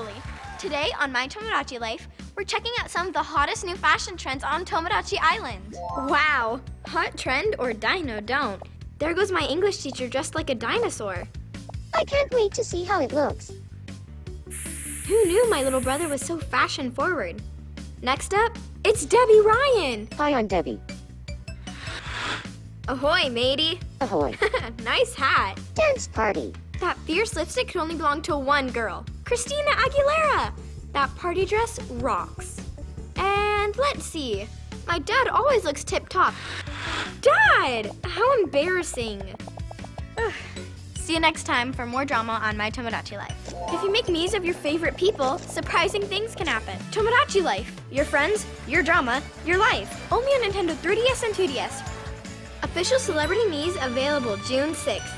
Lily. Today on My Tomodachi Life, we're checking out some of the hottest new fashion trends on Tomodachi Island. Wow, hot trend or dino don't. There goes my English teacher dressed like a dinosaur. I can't wait to see how it looks. Who knew my little brother was so fashion forward? Next up, it's Debbie Ryan. Hi, I'm Debbie. Ahoy, matey. Ahoy. Nice hat. Dance party. That fierce lipstick could only belong to one girl, Christina Aguilera. That party dress rocks. And let's see. My dad always looks tip-top. Dad! How embarrassing. Ugh. See you next time for more drama on My Tomodachi Life. If you make memes of your favorite people, surprising things can happen. Tomodachi Life. Your friends, your drama, your life. Only on Nintendo 3DS and 2DS. Official celebrity memes available June 6th.